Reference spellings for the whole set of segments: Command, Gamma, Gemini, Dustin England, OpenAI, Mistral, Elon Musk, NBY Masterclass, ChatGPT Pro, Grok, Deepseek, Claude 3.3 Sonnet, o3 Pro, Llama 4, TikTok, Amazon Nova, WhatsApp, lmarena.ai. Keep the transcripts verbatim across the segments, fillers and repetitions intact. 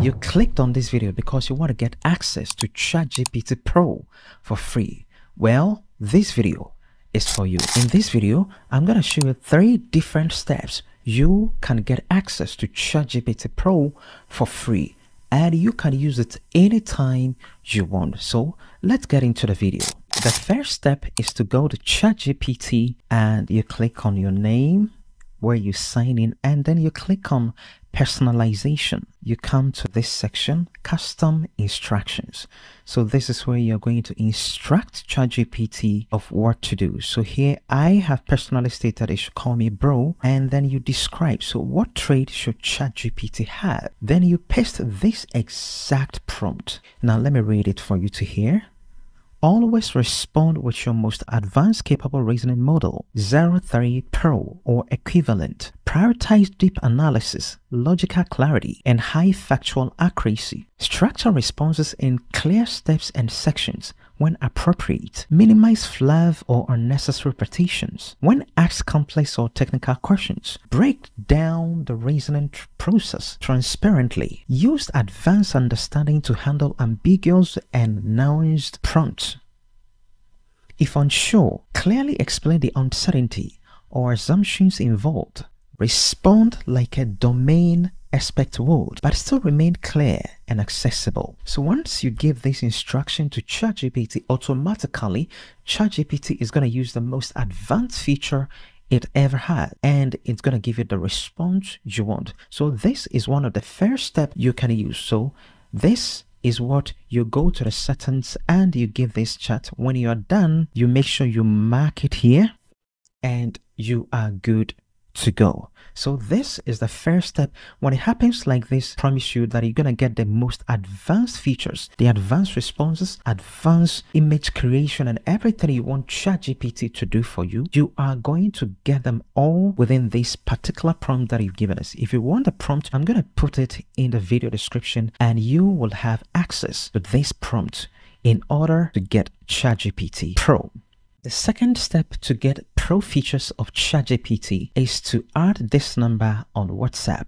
You clicked on this video because you want to get access to ChatGPT Pro for free. Well, this video is for you. In this video, I'm going to show you three different steps you can get access to ChatGPT Pro for free, and you can use it anytime you want. So let's get into the video. The first step is to go to ChatGPT and you click on your name, where you sign in, and then you click on personalization. You come to this section, custom instructions. So this is where you're going to instruct ChatGPT of what to do. So here I have personally stated it should call me bro, and then you describe, so what trait should ChatGPT have? Then you paste this exact prompt. Now let me read it for you to hear. Always respond with your most advanced capable reasoning model, O three Pro or equivalent. Prioritize deep analysis, logical clarity, and high factual accuracy. Structure responses in clear steps and sections when appropriate. Minimize fluff or unnecessary repetitions. When asked complex or technical questions, break down the reasoning tr process transparently. Use advanced understanding to handle ambiguous and nuanced prompts. If unsure, clearly explain the uncertainty or assumptions involved. Respond like a domain expert would, but still remain clear and accessible. So once you give this instruction to ChatGPT, automatically ChatGPT is going to use the most advanced feature it ever had, and it's going to give you the response you want. So this is one of the first steps you can use. So this is what you go to the settings and you give this chat. When you are done, you make sure you mark it here and you are good to go. So this is the first step. When it happens like this, I promise you that you're going to get the most advanced features, the advanced responses, advanced image creation, and everything you want ChatGPT to do for you. You are going to get them all within this particular prompt that you've given us. If you want the prompt, I'm going to put it in the video description and you will have access to this prompt in order to get ChatGPT Pro. The second step to get Pro features of ChatGPT is to add this number on WhatsApp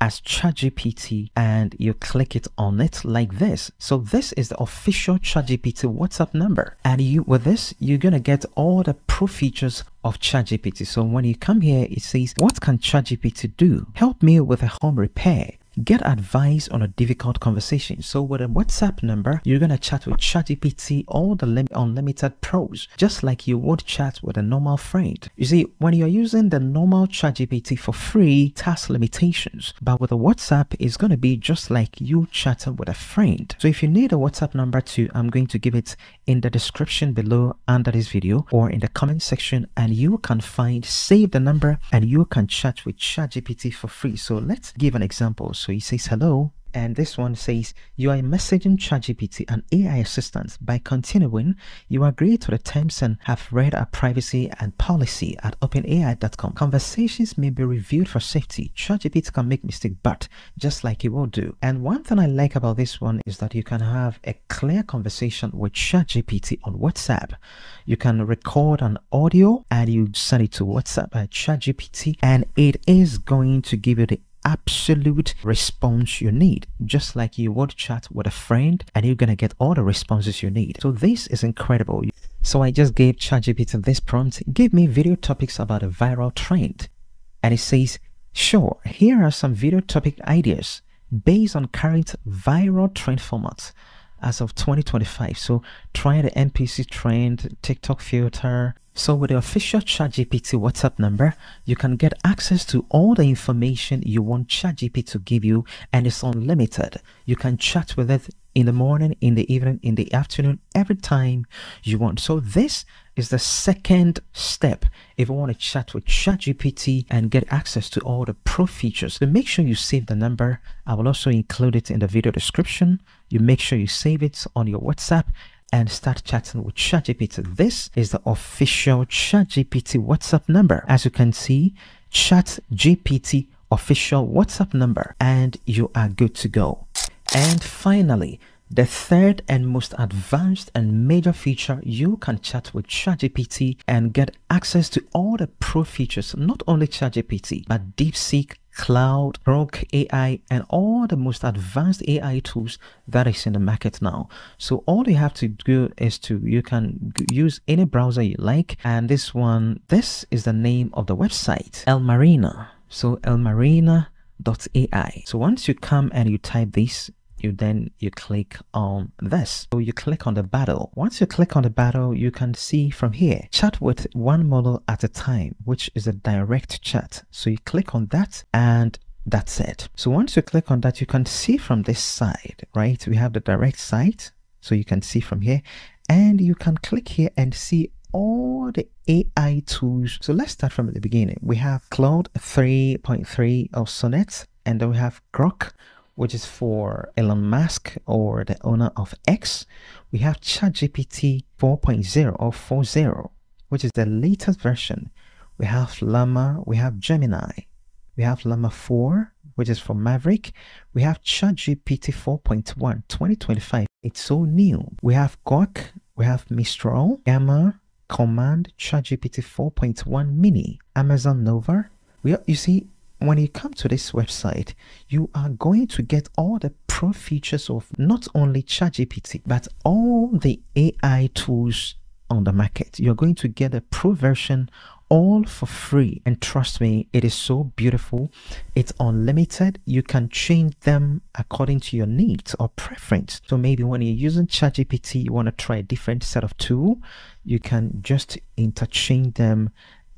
as ChatGPT and you click it on it like this. So this is the official ChatGPT WhatsApp number, and you with this you're gonna get all the Pro features of ChatGPT. So when you come here, it says, what can ChatGPT do? Help me with a home repair. Get advice on a difficult conversation. So with a WhatsApp number, you're going to chat with ChatGPT all the unlimited pros, just like you would chat with a normal friend. You see, when you're using the normal ChatGPT for free, task limitations, but with a WhatsApp, it's going to be just like you chatting with a friend. So if you need a WhatsApp number too, I'm going to give it in the description below under this video or in the comment section, and you can find, save the number, and you can chat with ChatGPT for free. So let's give an example. So he says, hello. And this one says, you are messaging ChatGPT, an A I assistant. By continuing, you agree to the terms and have read our privacy and policy at open A I dot com. Conversations may be reviewed for safety. ChatGPT can make mistakes, but just like it will do. And one thing I like about this one is that you can have a clear conversation with ChatGPT on WhatsApp. You can record an audio and you send it to WhatsApp at ChatGPT, and it is going to give you the absolute response you need, just like you would chat with a friend, and you're gonna get all the responses you need. So this is incredible. So I just gave ChatGPT this prompt, give me video topics about a viral trend, and it says, sure, here are some video topic ideas based on current viral trend formats as of twenty twenty-five. So try the N P C trend, TikTok filter. So with the official ChatGPT WhatsApp number, you can get access to all the information you want ChatGPT to give you, and it's unlimited. You can chat with it in the morning, in the evening, in the afternoon, every time you want. So this is the second step if you want to chat with ChatGPT and get access to all the Pro features. So make sure you save the number. I will also include it in the video description. You make sure you save it on your WhatsApp and start chatting with ChatGPT. This is the official ChatGPT WhatsApp number. As you can see, ChatGPT official WhatsApp number, and you are good to go. And finally, the third and most advanced and major feature, you can chat with ChatGPT and get access to all the Pro features, not only ChatGPT, but Deepseek Claude, Grok A I, and all the most advanced A I tools that is in the market now. So all you have to do is to, you can use any browser you like. And this one, this is the name of the website, Lmarena. So L marena dot A I. So once you come and you type this, you then you click on this. So you click on the battle. Once you click on the battle, you can see from here, chat with one model at a time, which is a direct chat. So you click on that and that's it. So once you click on that, you can see from this side, right? We have the direct site. So you can see from here and you can click here and see all the A I tools. So let's start from the beginning. We have Claude three point three of Sonnet, and then we have Grok, which is for Elon Musk or the owner of X. We have ChatGPT four point oh or four point oh, which is the latest version. We have Llama, we have Gemini, we have Llama four, which is for Maverick. We have ChatGPT four point one, twenty twenty-five. It's so new. We have Grok, we have Mistral, Gamma, Command, ChatGPT four point one Mini, Amazon Nova. We are, you see, when you come to this website, you are going to get all the pro features of not only ChatGPT, but all the A I tools on the market. You're going to get a pro version all for free. And trust me, it is so beautiful. It's unlimited. You can change them according to your needs or preference. So maybe when you're using ChatGPT, you want to try a different set of tool, you can just interchange them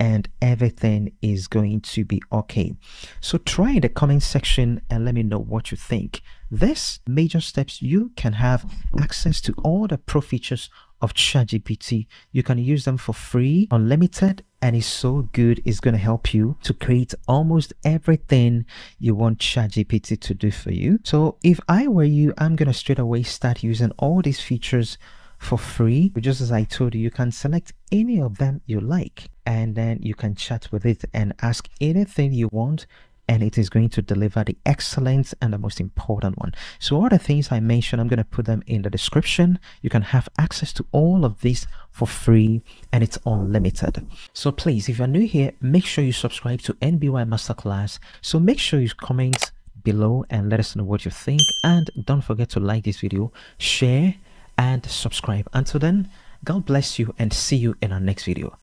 and everything is going to be okay. So try in the comment section and let me know what you think. This major steps, you can have access to all the pro features of ChatGPT. You can use them for free, unlimited, and it's so good. It's going to help you to create almost everything you want ChatGPT to do for you. So if I were you, I'm going to straight away start using all these features for free. Just as I told you, you can select any of them you like, and then you can chat with it and ask anything you want, and it is going to deliver the excellence and the most important one. So all the things I mentioned, I'm going to put them in the description. You can have access to all of this for free, and it's unlimited. So please, if you're new here, make sure you subscribe to N B Y Masterclass. So make sure you comment below and let us know what you think, and don't forget to like this video, share, and subscribe. Until then, God bless you and see you in our next video.